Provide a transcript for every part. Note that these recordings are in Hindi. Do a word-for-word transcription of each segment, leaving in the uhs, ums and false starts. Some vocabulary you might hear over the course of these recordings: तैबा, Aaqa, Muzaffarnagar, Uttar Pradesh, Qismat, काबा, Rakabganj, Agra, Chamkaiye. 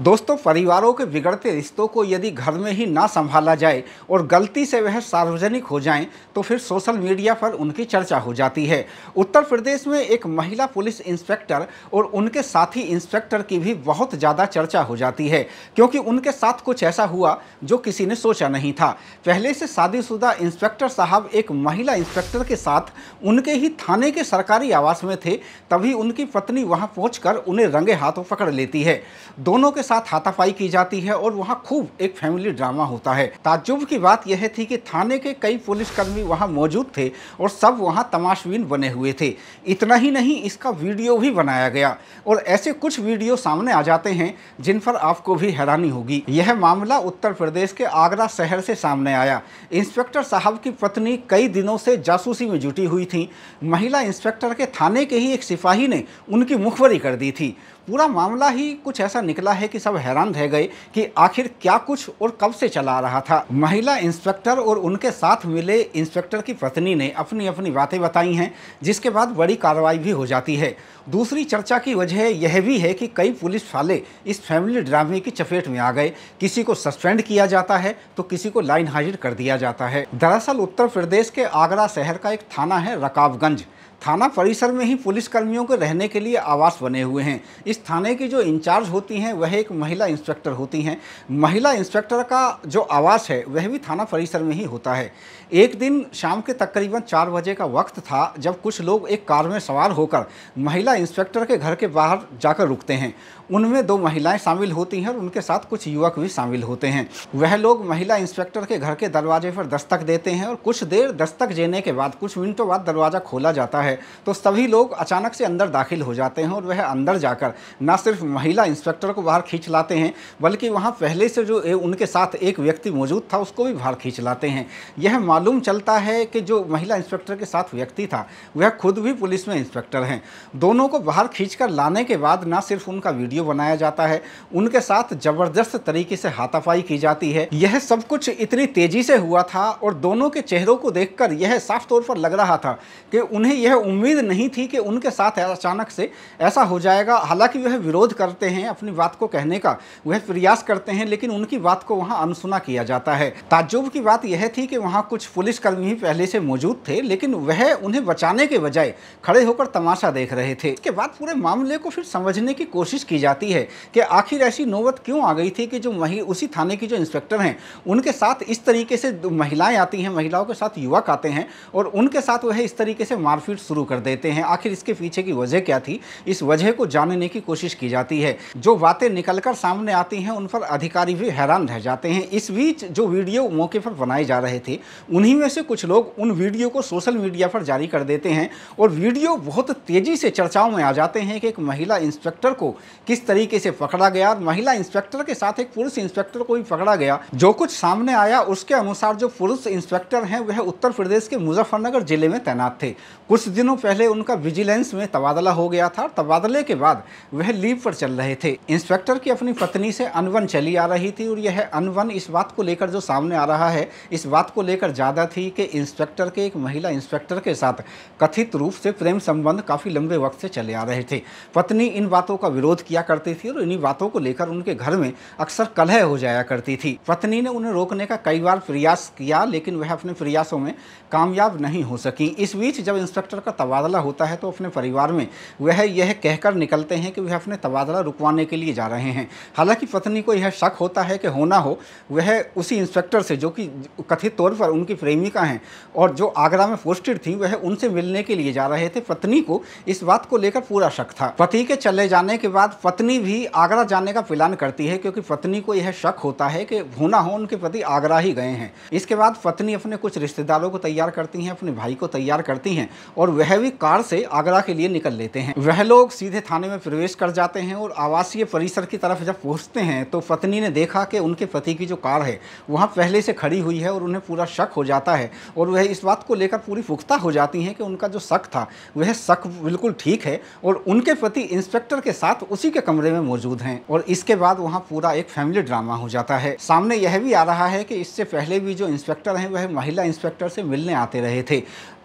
दोस्तों, परिवारों के बिगड़ते रिश्तों को यदि घर में ही ना संभाला जाए और गलती से वह सार्वजनिक हो जाएं तो फिर सोशल मीडिया पर उनकी चर्चा हो जाती है। उत्तर प्रदेश में एक महिला पुलिस इंस्पेक्टर और उनके साथी इंस्पेक्टर की भी बहुत ज़्यादा चर्चा हो जाती है, क्योंकि उनके साथ कुछ ऐसा हुआ जो किसी ने सोचा नहीं था। पहले से शादीशुदा इंस्पेक्टर साहब एक महिला इंस्पेक्टर के साथ उनके ही थाने के सरकारी आवास में थे, तभी उनकी पत्नी वहाँ पहुँच कर उन्हें रंगे हाथों पकड़ लेती है। दोनों के साथ हाथापाई की जाती है और वहां खूब एक फैमिली ड्रामा होता है। ताज्जुब की बात यह थी कि थाने के कई पुलिसकर्मी वहां मौजूद थे और सब वहां तमाशबीन बने हुए थे। इतना ही नहीं, इसका वीडियो भी बनाया गया और ऐसे कुछ वीडियो सामने आ जाते हैं जिन पर आपको भी हैरानी होगी। यह मामला उत्तर प्रदेश के आगरा शहर से सामने आया। इंस्पेक्टर साहब की पत्नी कई दिनों से जासूसी में जुटी हुई थी। महिला इंस्पेक्टर के थाने के ही एक सिपाही ने उनकी मुखबरी कर दी थी। पूरा मामला ही कुछ ऐसा निकला है कि सब हैरान रह गए कि आखिर क्या कुछ और कब से चला रहा था। महिला इंस्पेक्टर और उनके साथ मिले इंस्पेक्टर की पत्नी ने अपनी अपनी बातें बताई हैं, जिसके बाद बड़ी कार्रवाई भी हो जाती है। दूसरी चर्चा की वजह यह भी है कि कई पुलिस वाले इस फैमिली ड्रामे की चपेट में आ गए। किसी को सस्पेंड किया जाता है तो किसी को लाइन हाजिर कर दिया जाता है। दरअसल उत्तर प्रदेश के आगरा शहर का एक थाना है रकाबगंज। थाना परिसर में ही पुलिसकर्मियों के रहने के लिए आवास बने हुए हैं। इस थाने की जो इंचार्ज होती हैं वह एक महिला इंस्पेक्टर होती हैं। महिला इंस्पेक्टर का जो आवास है वह भी थाना परिसर में ही होता है। एक दिन शाम के तकरीबन चार बजे का वक्त था, जब कुछ लोग एक कार में सवार होकर महिला इंस्पेक्टर के घर के बाहर जाकर रुकते हैं। उनमें दो महिलाएँ शामिल होती हैं और उनके साथ कुछ युवक भी शामिल होते हैं। वह लोग महिला इंस्पेक्टर के घर के दरवाजे पर दस्तक देते हैं और कुछ देर दस्तक देने के बाद कुछ मिनटों बाद दरवाज़ा खोला जाता है, तो सभी लोग अचानक से अंदर दाखिल हो जाते हैं और वह अंदर जाकर न सिर्फ महिला इंस्पेक्टर को बाहर खींच लाते हैं, बल्कि वहां पहले से जो उनके साथ एक व्यक्ति मौजूद था उसको भी बाहर खींच लाते हैं। यह मालूम चलता है कि जो महिला इंस्पेक्टर के साथ व्यक्ति था वह खुद भी पुलिस में इंस्पेक्टर हैं। दोनों को बाहर खींच कर लाने के बाद न सिर्फ उनका वीडियो बनाया जाता है, उनके साथ जबरदस्त तरीके से हाथापाई की जाती है। यह सब कुछ इतनी तेजी से हुआ था और दोनों के चेहरों को देखकर यह साफ तौर पर लग रहा था कि उन्हें यह उम्मीद नहीं थी कि उनके साथ अचानक से ऐसा हो जाएगा। हालांकि वह विरोध करते हैं, अपनी बात को कहने का वह प्रयास करते हैं, लेकिन उनकी बात को वहां अनसुना किया जाता है। ताज्जुब की बात यह थी कि वहां कुछ पुलिसकर्मी ही पहले से मौजूद थे, लेकिन वह उन्हें बचाने के बजाय खड़े होकर तमाशा देख रहे थे। इसके बाद पूरे मामले को फिर समझने की कोशिश की जाती है कि आखिर ऐसी नौबत क्यों आ गई थी कि जो उसी थाने की जो इंस्पेक्टर हैं उनके साथ इस तरीके से महिलाएं आती हैं, महिलाओं के साथ युवक आते हैं और उनके साथ वह इस तरीके से मारपीट शुरू कर देते हैं। आखिर इसके पीछे की वजह क्या थी, इस वजह को जानने की कोशिश की जाती है। जो बातें निकलकर सामने आती हैं उन पर अधिकारी भी हैरान रह जाते हैं। इस बीच जो वीडियो मौके पर बनाए जा रहे थे उन्हीं में से कुछ लोग उन वीडियो को सोशल मीडिया पर जारी कर देते हैं और वीडियो बहुत तेजी से चर्चाओं में आ जाते हैं कि एक महिला इंस्पेक्टर को किस तरीके से पकड़ा गया और महिला इंस्पेक्टर के साथ एक पुरुष इंस्पेक्टर को भी पकड़ा गया। जो कुछ सामने आया उसके अनुसार जो पुरुष इंस्पेक्टर हैं वह उत्तर प्रदेश के मुजफ्फरनगर जिले में तैनात थे। कुछ दिनों पहले उनका विजिलेंस में तबादला हो गया था। तबादले के बाद वह लीव पर चल रहे थे। इंस्पेक्टर की अपनी पत्नी से अनबन चली आ रही थी और यह अनबन इस बात को लेकर जो सामने आ रहा है इस बात को लेकर ज़्यादा थी कि इंस्पेक्टर के एक महिला इंस्पेक्टर के साथ कथित रूप से प्रेम संबंध काफ़ी लंबे वक्त से चले आ रहे थे। पत्नी इन बातों का विरोध किया करती थी और इन्हीं बातों को लेकर उनके घर में अक्सर कलह हो जाया करती थी। पत्नी ने उन्हें रोकने का कई बार प्रयास किया, लेकिन वह अपने प्रयासों में कामयाब नहीं हो सकी। इस बीच जब इंस्पेक्टर का तबादला होता है तो अपने परिवार में वह यह कहकर निकलते हैं कि वह अपने तबादला रुकवाने के लिए जा रहे हैं। हालांकि पत्नी को यह शक होता है कि होना हो वह उसी इंस्पेक्टर से, जो कि कथित तौर पर उनकी प्रेमिका हैं और जो आगरा में पोस्टेड थी, वह उनसे मिलने के लिए जा रहे थे। पत्नी को इस बात को लेकर पूरा शक था। पति के चले जाने के बाद पत्नी भी आगरा जाने का प्लान करती है, क्योंकि पत्नी को यह शक होता है कि होना हो उनके पति आगरा ही गए हैं। इसके बाद पत्नी अपने कुछ रिश्तेदारों को तैयार करती हैं, अपने भाई को तैयार करती हैं और वह भी कार से आगरा के लिए निकल लेते हैं। वह लोग सीधे थाने में प्रवेश कर जाते हैं और आवासीय परिसर की तरफ जब पहुंचते हैं तो पत्नी ने देखा कि उनके पति की जो कार है वहां पहले से खड़ी हुई है और उन्हें पूरा शक हो जाता है और वह इस बात को लेकर पूरी पुख्ता हो जाती हैं कि उनका जो शक था वह शक बिल्कुल ठीक है और उनके पति इंस्पेक्टर के साथ उसी के कमरे में मौजूद हैं और इसके बाद वहाँ पूरा एक फैमिली ड्रामा हो जाता है। सामने यह भी आ रहा है कि इससे पहले भी जो इंस्पेक्टर हैं वह महिला इंस्पेक्टर से मिलने आते रहे थे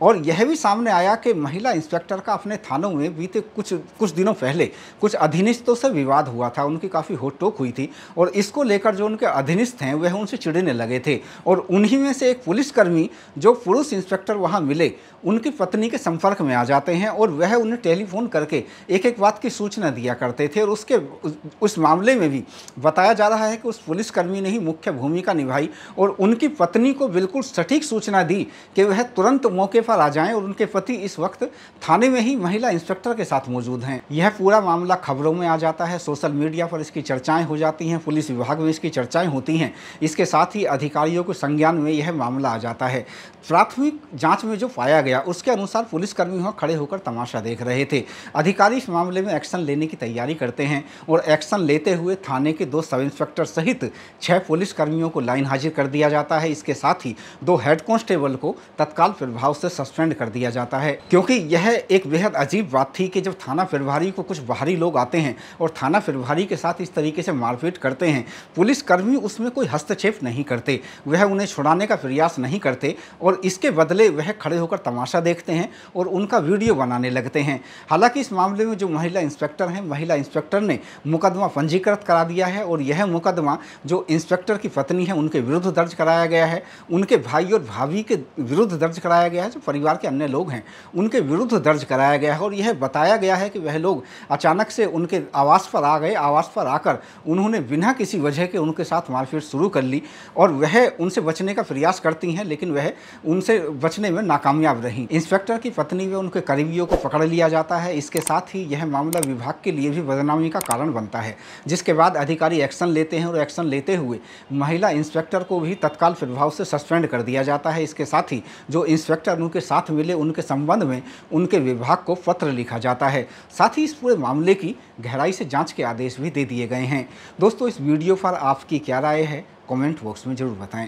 और यह भी सामने आया कि महिला इंस्पेक्टर का अपने थानों में बीते कुछ कुछ दिनों पहले कुछ अधीनस्थों से विवाद हुआ था, उनकी काफ़ी होट टोक हुई थी और इसको लेकर जो उनके अधीनस्थ हैं वह उनसे चिढ़ने लगे थे और उन्हीं में से एक पुलिसकर्मी जो पुरुष इंस्पेक्टर वहाँ मिले उनकी पत्नी के संपर्क में आ जाते हैं और वह उन्हें टेलीफोन करके एक एक बात की सूचना दिया करते थे और उसके उस मामले में भी बताया जा रहा है कि उस पुलिसकर्मी ने ही मुख्य भूमिका निभाई और उनकी पत्नी को बिल्कुल सटीक सूचना दी कि वह तुरंत मौके पर आ जाएं और उनके पति इस वक्त थाने में ही महिला इंस्पेक्टर के साथ मौजूद हैं। यह पूरा मामला खबरों में आ जाता है, सोशल मीडिया पर इसकी चर्चाएँ हो जाती हैं, पुलिस विभाग में इसकी चर्चाएँ होती हैं, इसके साथ ही अधिकारियों के संज्ञान में यह मामला आ जाता है। प्राथमिक जाँच में जो पाया गया उसके अनुसार पुलिसकर्मी वहाँ खड़े होकर तमाशा देख रहे थे। अधिकारी इस मामले में एक्शन लेने की तैयारी करते हैं और एक्शन लेते हुए थाने के दो सब इंस्पेक्टर सहित छह पुलिसकर्मियों को लाइन हाजिर कर दिया जाता है। इसके साथ ही दो हेड कांस्टेबल को तत्काल प्रभाव से सस्पेंड कर दिया जाता है, क्योंकि यह एक बेहद अजीब बात थी कि जब थाना प्रभारी को कुछ बाहरी लोग आते हैं और थाना प्रभारी के साथ इस तरीके से मारपीट करते हैं, पुलिसकर्मी उसमें कोई हस्तक्षेप नहीं करते, वह उन्हें छुड़ाने का प्रयास नहीं करते और इसके बदले वह खड़े होकर तमाशा देखते हैं और उनका वीडियो बनाने लगते हैं। हालांकि इस मामले में जो महिला इंस्पेक्टर हैं, महिला इंस्पेक्टर ने मुकदमा पंजीकृत करा दिया है और यह मुकदमा जो इंस्पेक्टर की पत्नी है उनके विरुद्ध दर्ज कराया गया है, उनके भाई और भाभी के विरुद्ध दर्ज कराया गया है, जो परिवार के अन्य लोग हैं उनके विरुद्ध दर्ज कराया गया है और यह बताया गया है कि वह लोग अचानक से उनके आवास पर आ गए, आवास पर आकर उन्होंने बिना किसी वजह के उनके साथ मारपीट शुरू कर ली और वह उनसे बचने का प्रयास करती हैं लेकिन वह उनसे बचने में नाकामयाब रहीं। इंस्पेक्टर की पत्नी व उनके करीबियों को पकड़ लिया जाता है। इसके साथ ही यह मामला विभाग के लिए भी बदनामी का कारण बनता है, जिसके बाद अधिकारी एक्शन लेते हैं और एक्शन लेते हुए महिला इंस्पेक्टर को भी तत्काल प्रभाव से सस्पेंड कर दिया जाता है। इसके साथ ही जो इंस्पेक्टर उनके साथ मिले उनके संबंध में उनके विभाग को पत्र लिखा जाता है, साथ ही इस पूरे मामले की गहराई से जाँच के आदेश भी दे दिए गए हैं। दोस्तों, इस वीडियो पर आपकी क्या राय है कमेंट बॉक्स में ज़रूर बताएँ।